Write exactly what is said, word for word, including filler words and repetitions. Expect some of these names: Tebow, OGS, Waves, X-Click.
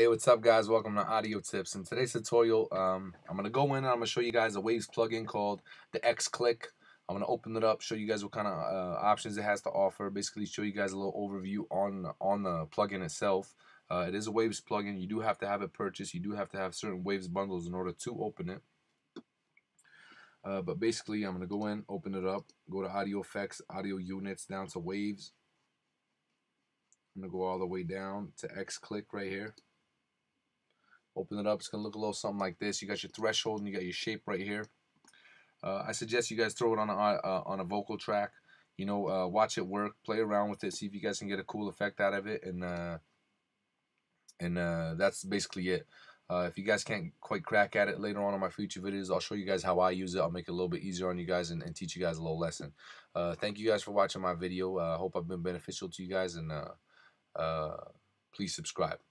Hey, what's up guys, welcome to Audio Tips. In today's tutorial um, I'm gonna go in and I'm gonna show you guys a Waves plugin called the X-Click. I'm gonna open it up, show you guys what kind of uh, options it has to offer, basically show you guys a little overview on on the plugin itself. Uh, it is a Waves plugin. You do have to have it purchased, you do have to have certain Waves bundles in order to open it, uh, but basically I'm gonna go in, open it up, go to audio effects, audio units, down to Waves. I'm gonna go all the way down to X-Click right here. Open it up. It's gonna look a little something like this. You got your threshold and you got your shape right here. Uh, I suggest you guys throw it on a uh, on a vocal track. You know, uh, watch it work, play around with it, see if you guys can get a cool effect out of it, and uh, and uh, that's basically it. Uh, if you guys can't quite crack at it, later on in my future videos, I'll show you guys how I use it. I'll make it a little bit easier on you guys and, and teach you guys a little lesson. Uh, thank you guys for watching my video. I uh, hope I've been beneficial to you guys, and uh, uh, please subscribe.